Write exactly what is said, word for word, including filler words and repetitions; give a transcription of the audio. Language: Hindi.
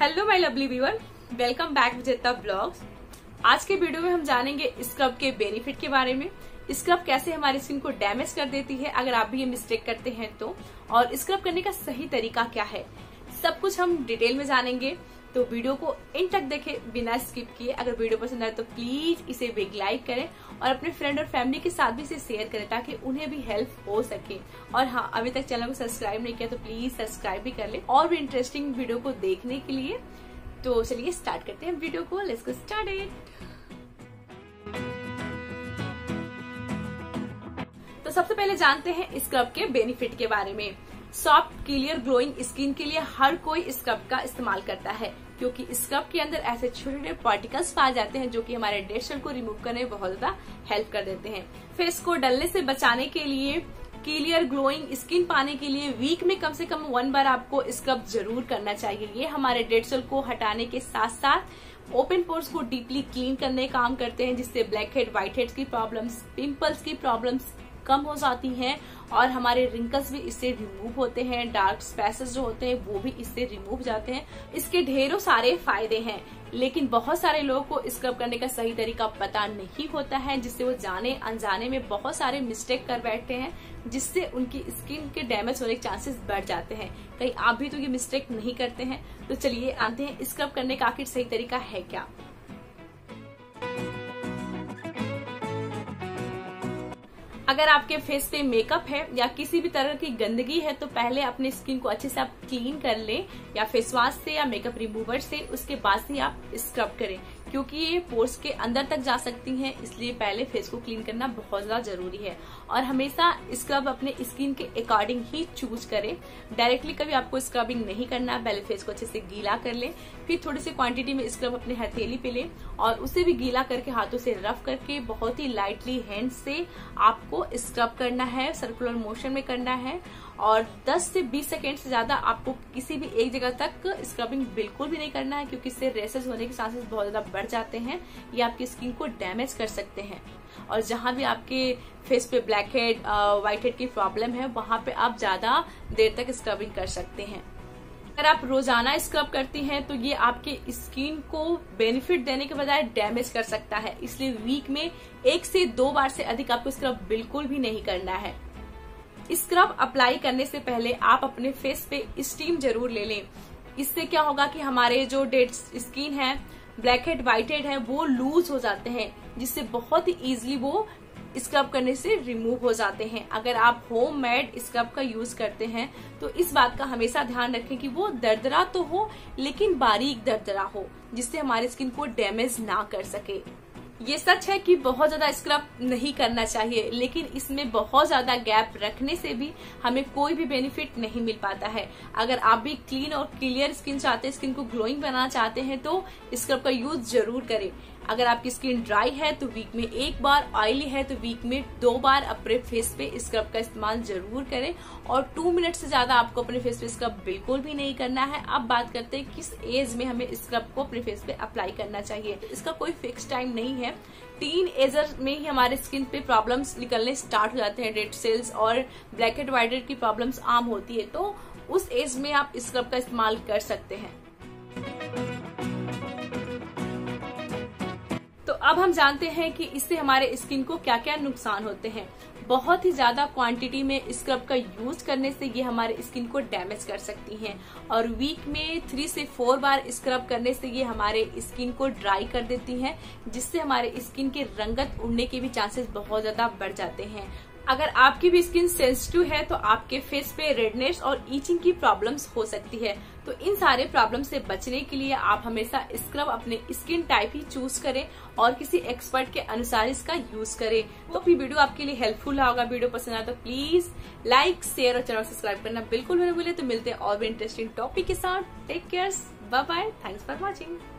Hello my lovely viewer, welcome back Vijeta vlogs. आज के वीडियो में हम जानेंगे स्क्रब के बेनिफिट के बारे में, स्क्रब कैसे हमारी स्किन को डैमेज कर देती है अगर आप भी ये मिस्टेक करते हैं तो, और स्क्रब करने का सही तरीका क्या है। सब कुछ हम डिटेल में जानेंगे, तो वीडियो को एंड तक देखें बिना स्किप किए। अगर वीडियो पसंद आए तो प्लीज इसे बिग लाइक करें और अपने फ्रेंड और फैमिली के साथ भी इसे शेयर करें ताकि उन्हें भी हेल्प हो सके। और हाँ, अभी तक चैनल को सब्सक्राइब नहीं किया तो प्लीज सब्सक्राइब भी कर लें और भी इंटरेस्टिंग वीडियो को देखने के लिए। तो चलिए स्टार्ट करते हैं वीडियो को, लेट्स गेट स्टार्टेड। तो सबसे पहले जानते हैं स्क्रब के बेनिफिट के बारे में। सॉफ्ट क्लियर ग्लोइंग स्किन के लिए हर कोई स्क्रब का इस्तेमाल करता है क्योंकि स्क्रब के अंदर ऐसे छोटे छोटे पार्टिकल्स पाए जाते हैं जो कि हमारे डेड सेल को रिमूव करने में बहुत ज्यादा हेल्प कर देते हैं। फेस को डलने से बचाने के लिए, क्लियर ग्लोइंग स्किन पाने के लिए वीक में कम से कम वन बार आपको स्क्रब जरूर करना चाहिए। ये हमारे डेड सेल को हटाने के साथ साथ ओपन पोर्स को डीपली क्लीन करने काम करते हैं, जिससे ब्लैक हेड, व्हाइट हेड की प्रॉब्लम्स, पिंपल्स की प्रॉब्लम्स कम हो जाती हैं और हमारे रिंकल्स भी इससे रिमूव होते हैं। डार्क स्पैसेस जो होते हैं वो भी इससे रिमूव जाते हैं। इसके ढेरों सारे फायदे हैं, लेकिन बहुत सारे लोगों को स्क्रब करने का सही तरीका पता नहीं होता है, जिससे वो जाने अनजाने में बहुत सारे मिस्टेक कर बैठते हैं जिससे उनकी स्किन के डैमेज होने के चांसेस बढ़ जाते हैं। कहीं आप भी तो ये मिस्टेक नहीं करते हैं। तो चलिए आते हैं स्क्रब करने का आखिर सही तरीका है क्या। अगर आपके फेस पे मेकअप है या किसी भी तरह की गंदगी है तो पहले अपने स्किन को अच्छे से आप क्लीन कर लें, या फेस वॉश से या मेकअप रिमूवर से, उसके बाद ही आप स्क्रब करें क्योंकि ये पोर्स के अंदर तक जा सकती हैं, इसलिए पहले फेस को क्लीन करना बहुत ज्यादा जरूरी है। और हमेशा स्क्रब अपने स्किन के अकॉर्डिंग ही चूज करें, डायरेक्टली कभी आपको स्क्रबिंग नहीं करना। पहले फेस को अच्छे से गीला कर लें, फिर थोड़ी सी क्वांटिटी में स्क्रब अपने हथेली पे लें और उसे भी गीला करके हाथों से रफ करके बहुत ही लाइटली हैंड से आपको स्क्रब करना है। सर्कुलर मोशन में करना है और दस से बीस सेकेंड से ज्यादा आपको किसी भी एक जगह तक स्क्रबिंग बिल्कुल भी नहीं करना है क्योंकि इससे रेसेस होने के चांसेस बहुत ज्यादा बढ़ जाते हैं, ये आपकी स्किन को डैमेज कर सकते हैं। और जहां भी आपके फेस पे ब्लैक हेड, व्हाइट हेड की प्रॉब्लम है वहां पे आप ज्यादा देर तक स्क्रबिंग कर सकते हैं। अगर आप रोजाना स्क्रब करती हैं तो ये आपके स्किन को बेनिफिट देने के बजाय डैमेज कर सकता है, इसलिए वीक में एक से दो बार से अधिक आपको स्क्रब बिल्कुल भी नहीं करना है। स्क्रब अप्लाई करने से पहले आप अपने फेस पे स्टीम जरूर ले लें। इससे क्या होगा कि हमारे जो डेड स्किन है, ब्लैक हेड, व्हाइट हेड है, वो लूज हो जाते हैं जिससे बहुत ही इजीली वो स्क्रब करने से रिमूव हो जाते हैं। अगर आप होम मेड स्क्रब का यूज करते हैं तो इस बात का हमेशा ध्यान रखें कि वो दरदरा तो हो लेकिन बारीक दरदरा हो जिससे हमारी स्किन को डैमेज ना कर सके। ये सच है कि बहुत ज्यादा स्क्रब नहीं करना चाहिए, लेकिन इसमें बहुत ज्यादा गैप रखने से भी हमें कोई भी बेनिफिट नहीं मिल पाता है। अगर आप भी क्लीन और क्लियर स्किन चाहते हैं, स्किन को ग्लोइंग बनाना चाहते हैं तो स्क्रब का यूज जरूर करें। अगर आपकी स्किन ड्राई है तो वीक में एक बार, ऑयली है तो वीक में दो बार अपने फेस पे स्क्रब का इस्तेमाल जरूर करें और टू मिनट से ज्यादा आपको अपने फेस पे स्क्रब बिल्कुल भी नहीं करना है। अब बात करते हैं किस एज में हमें स्क्रब को अपने फेस पे अप्लाई करना चाहिए। इसका कोई फिक्स टाइम नहीं है। टीन एजर में ही हमारे स्किन पे प्रॉब्लम्स निकलने स्टार्ट हो जाते हैं, डेड सेल्स और ब्लैक हेड, व्हाइट हेड की प्रॉब्लम्स आम होती है, तो उस एज में आप स्क्रब का इस्तेमाल कर सकते हैं। तो अब हम जानते हैं कि इससे हमारे स्किन को क्या क्या नुकसान होते हैं। बहुत ही ज्यादा क्वांटिटी में स्क्रब का यूज करने से ये हमारे स्किन को डैमेज कर सकती हैं और वीक में थ्री से फोर बार स्क्रब करने से ये हमारे स्किन को ड्राई कर देती हैं, जिससे हमारे स्किन के रंगत उड़ने के भी चांसेस बहुत ज्यादा बढ़ जाते हैं। अगर आपकी भी स्किन सेंसिटिव है तो आपके फेस पे रेडनेस और ईचिंग की प्रॉब्लम्स हो सकती है, तो इन सारे प्रॉब्लम से बचने के लिए आप हमेशा स्क्रब अपने स्किन टाइप ही चूज करें और किसी एक्सपर्ट के अनुसार इसका यूज करें। तो भी वीडियो आपके लिए हेल्पफुल होगा। वीडियो पसंद आए तो प्लीज लाइक, शेयर और चैनल सब्सक्राइब करना बिल्कुल भी ना भूलें। तो मिलते हैं और भी इंटरेस्टिंग टॉपिक के साथ। Take care, bye bye, thanks for watching.